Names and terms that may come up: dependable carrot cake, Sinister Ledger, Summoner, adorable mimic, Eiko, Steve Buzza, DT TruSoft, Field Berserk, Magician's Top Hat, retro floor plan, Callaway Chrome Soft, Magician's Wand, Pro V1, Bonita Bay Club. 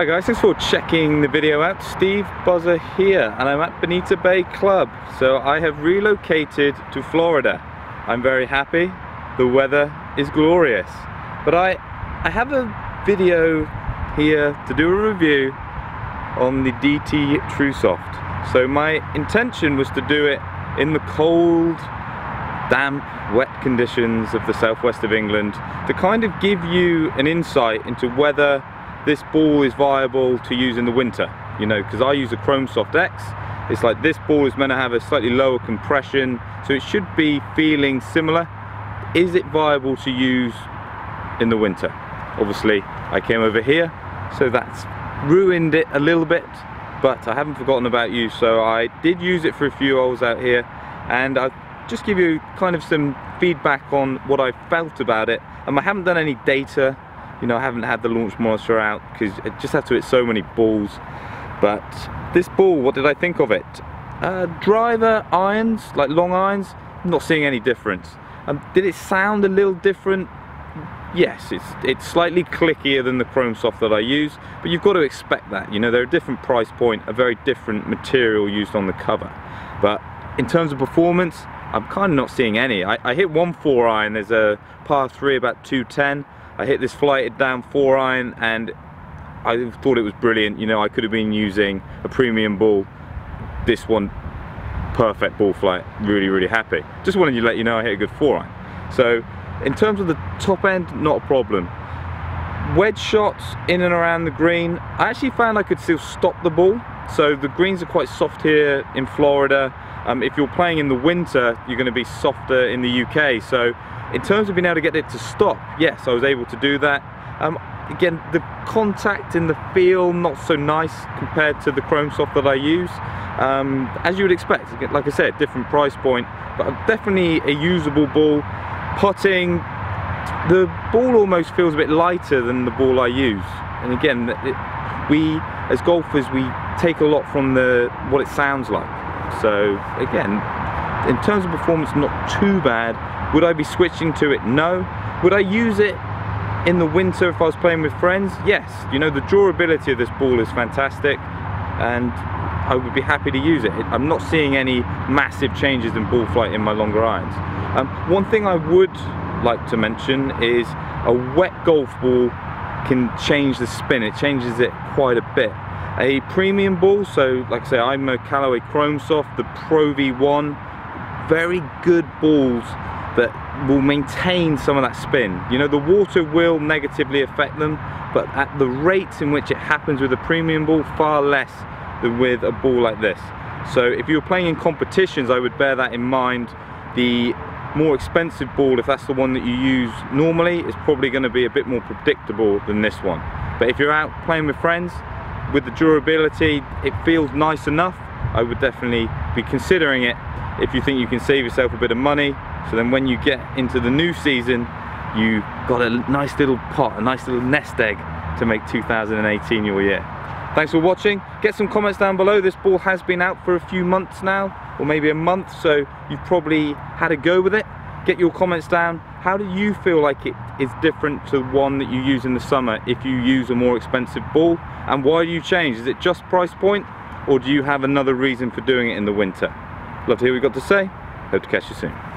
Hi guys, thanks for checking the video out. Steve Buzza here, and I'm at Bonita Bay Club. So I have relocated to Florida. I'm very happy. The weather is glorious. But I have a video here to do a review on the DT TruSoft. So my intention was to do it in the cold, damp, wet conditions of the southwest of England to kind of give you an insight into whether this ball is viable to use in the winter, you know, because I use a Chrome Soft X. It's like this ball is meant to have a slightly lower compression, so it should be feeling similar. Is it viable to use in the winter? Obviously, I came over here, so that's ruined it a little bit, but I haven't forgotten about you, so I did use it for a few holes out here, and I've just give you kind of some feedback on what I felt about it. And I haven't done any data, you know, I haven't had the launch monitor out because I just had to hit so many balls. But this ball, what did I think of it? Driver irons, like long irons, I'm not seeing any difference. Did it sound a little different? Yes, it's slightly clickier than the Chrome Soft that I use, but you've got to expect that. You know, they're a different price point, a very different material used on the cover. But in terms of performance, I'm kind of not seeing any. I hit 1 4-iron, there's a par 3 about 210. I hit this flighted down 4-iron and I thought it was brilliant. You know, I could have been using a premium ball. This one, perfect ball flight, really, really happy. Just wanted to let you know I hit a good 4-iron. So, in terms of the top end, not a problem. Wedge shots in and around the green, I actually found I could still stop the ball. So the greens are quite soft here in Florida. If you're playing in the winter, you're going to be softer in the UK. So in terms of being able to get it to stop, yes, I was able to do that. Again, the contact in the feel, not so nice compared to the Chrome Soft that I use. As you would expect, like I said, different price point, but definitely a usable ball. Putting, the ball almost feels a bit lighter than the ball I use. And again, we as golfers, we take a lot from what it sounds like. So again, in terms of performance, not too bad. Would I be switching to it? No. Would I use it in the winter if I was playing with friends? Yes. You know, the durability of this ball is fantastic and I would be happy to use it. I'm not seeing any massive changes in ball flight in my longer irons. One thing I would like to mention is a wet golf ball can change the spin. It changes it quite a bit. A premium ball, so like I say, I'm a Callaway Chrome Soft, the Pro V1, very good balls that will maintain some of that spin. You know, the water will negatively affect them, but at the rates in which it happens with a premium ball, far less than with a ball like this. So if you're playing in competitions, I would bear that in mind. The more expensive ball, if that's the one that you use normally, is probably going to be a bit more predictable than this one. But if you're out playing with friends, with the durability, it feels nice enough. I would definitely be considering it if you think you can save yourself a bit of money. So then when you get into the new season, you've got a nice little pot, a nice little nest egg to make 2018 your year. Thanks for watching. Get some comments down below. This ball has been out for a few months now, or maybe a month, so you've probably had a go with it. Get your comments down. How do you feel like it is different to one that you use in the summer if you use a more expensive ball? And why do you change? Is it just price point, or do you have another reason for doing it in the winter? Love to hear what you've got to say. Hope to catch you soon.